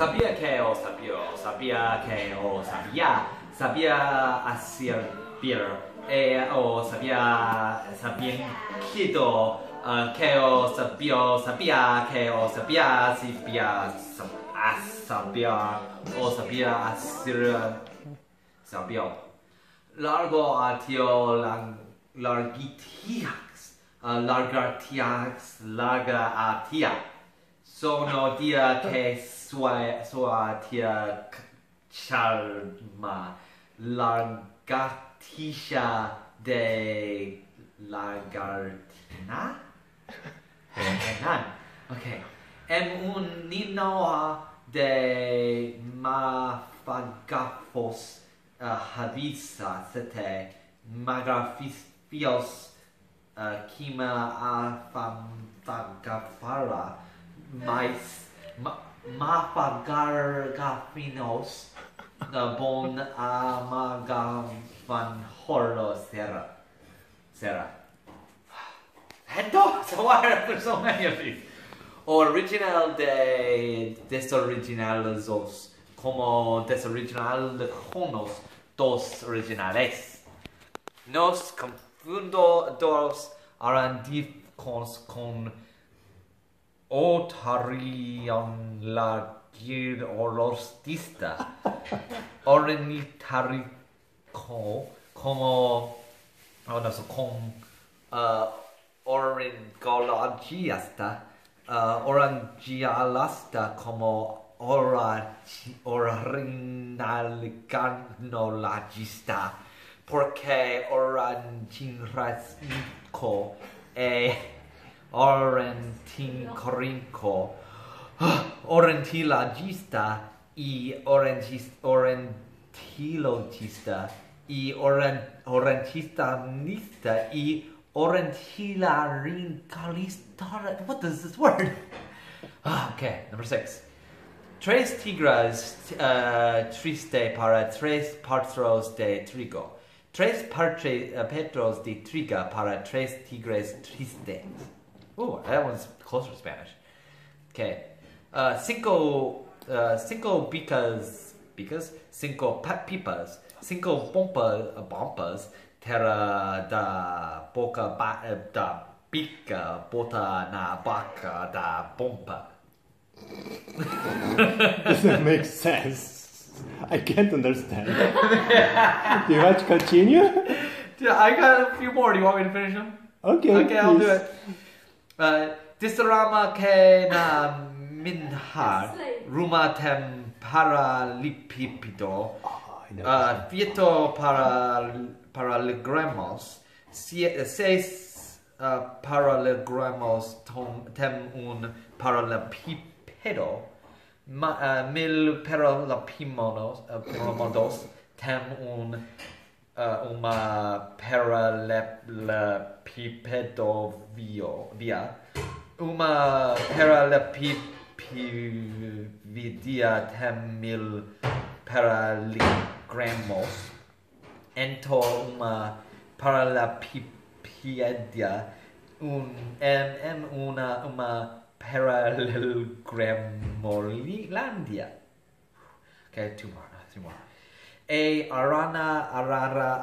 Sabia que eu sabia, sabia que eu sabia, sabia assim, eu sabia, sabia que eu sabia que eu sabia, sabia. Largo atio largatias, larga atia. Sono dia que sua tia charma, largatisha de largatina? Ok. Em ninoa de mafagafos havisa sete magafios quima afamtagafara mais mafagafinos bon amagafanhoro será. Então, so why are there so many of these? Original de desoriginalizos, como desoriginaljonos, dos originales. Nos confundo dos arandicos con Otorrinolaringologista, Ornitorrinco, como Ornitologista, Orangialasta como Ornitologista, porque Ornitorrinco é Ornitorrinco, Ornitologista e Ornitorologista e Ornitologista e Ornitologista. What is this word? Okay, number 6. Tres tigres triste para tres partos de trigo. Tres petros de triga para tres tigres triste. Oh, that one's closer to Spanish. Okay. Cinco picas, cinco pipas, cinco bompas, terra da boca da pica, bota na boca da bomba. Does that make sense? I can't understand. Do you want to continue? Yeah, I got a few more. Do you want me to finish them? Okay. Okay, please. I'll do it. Disarama que na minhar, ruma tem paralelepípedo, fieto paralelogramos, seis paralelogramos tem un paralelepípedo, mil paralelepímonos tem uma paralelepípedovia, uma paralelepípedia tem mil paralelogramos. Então, uma paralelepípedia, uma paralelogramolândia. Ok, two more. E arana, arara,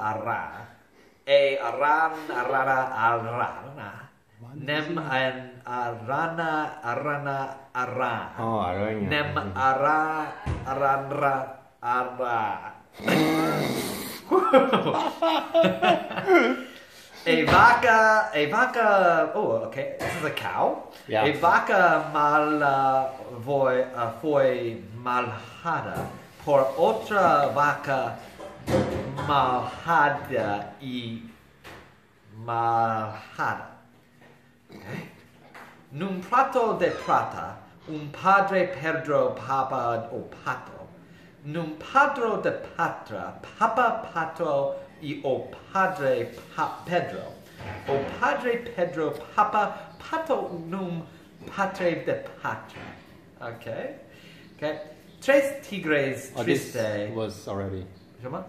e aran, arara, arana. Nem an arana, arana, arana. Oh, aranha. Nem ara, aranra, ara. a vaca, oh, okay, this is a cow. Yeah. A vaca mala foi malhada por outra vaca malhada e malhada. Okay. Num prato de prata, padre Pedro papa o pato. Num padro de patra, papa pato e o padre Pedro. O padre Pedro, papa pato num padre de patra. Okay? Okay. Tres tigres triste. This was already.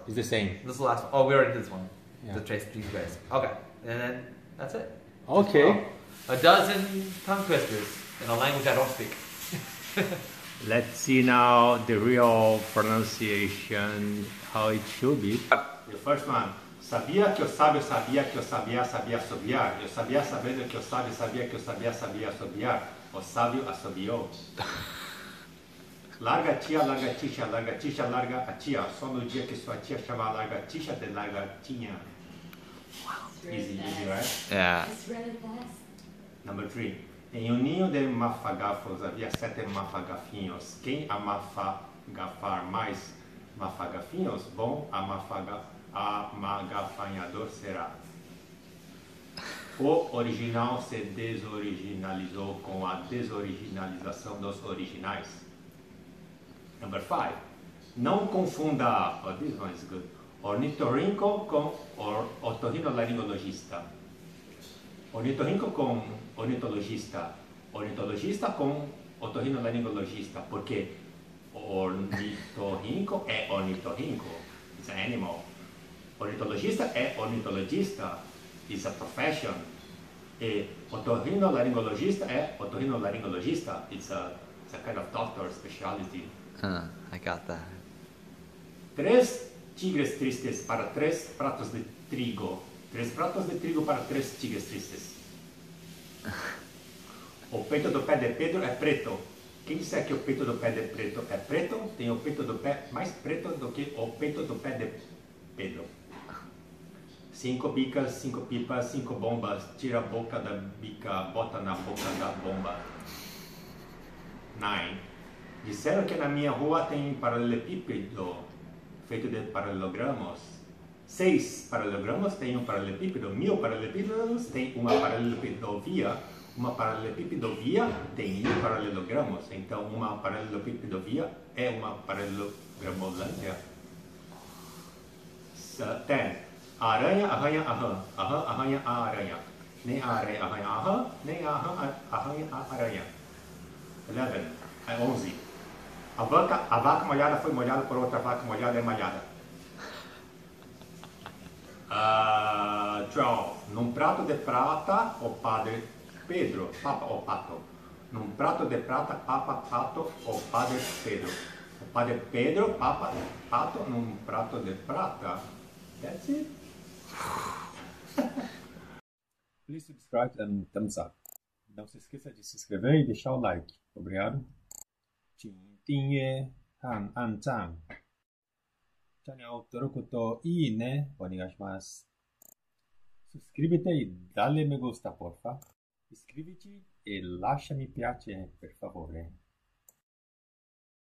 It's the same. This is the last one. Oh, we already did this one. Yeah. The tres tigres. Okay. And then that's it. Okay. A dozen tongue twisters in a language I don't speak. Let's see now the real pronunciation, how it should be. The first one. Sabia que eu sabia que eu sabia assobiar. Eu sabia sabendo que eu sabia que eu sabia assobiar. O sábio assobiou. Larga a tia, larga a tixa, larga a tixa, larga a tia. Só no dia que sua tia chama larga a tixa de lagartinha. Wow. Easy, right? Yeah. It's really fast. Number 3. Em ninho de mafagafos havia 7 mafagafinhos. Quem amafagafar mais mafagafinhos, bom amagafanhador será. O original se desoriginalizou com a desoriginalização dos originais. Number 5. Não confunda, oh, this one is good, ornitorrinco com otorrinolaringologista. Ornitorrinco com ornitologista. Ornitologista com otorrinolaringologista. Porque ornitorrinco é ornitorrinco. It's an animal. Ornitologista é ornitologista. It's a profession. E otorrinolaringologista é otorrinolaringologista. It's a kind of doctor specialty. I got that. 3 tigres tristes para 3 pratos de trigo. 3 pratos de trigo para 3 tigres tristes. O peito do pé de Pedro é preto. Quem disser que o peito do pé de Pedro é preto, tem o peito do pé mais preto do que o peito do pé de Pedro. 5 bicas, 5 pipas, 5 bombas. Tira a boca da bica, bota na boca da bomba. 9. Disseram que na minha rua tem paralelepípedo, feito de paralelogramos. 6 paralelogramos tem um paralelepípedo, 1000 paralelepípedos tem uma paralelepidovia, uma paralelepípedovia tem 1000 paralelogramos, então uma paralelepípedovia é uma paralelogramolândia. 10. A aranha arranha a rã, a rã arranha a aranha, nem a aranha arranha a rã, nem a rã arranha a aranha. 11. A vaca molhada foi molhada por outra vaca molhada é malhada. 12. Num prato de prata, o padre Pedro, papa o pato. Num prato de prata, papa pato, o padre Pedro. O padre Pedro, papa pato, num prato de prata. That's it. Please subscribe and thumbs up. Não se esqueça de se inscrever e deixar o like. Obrigado. Han チャンネル登録といいねお願いします。Suscríbete y dale me gusta, porfa. Inscríbete y lasciami piace, per favore.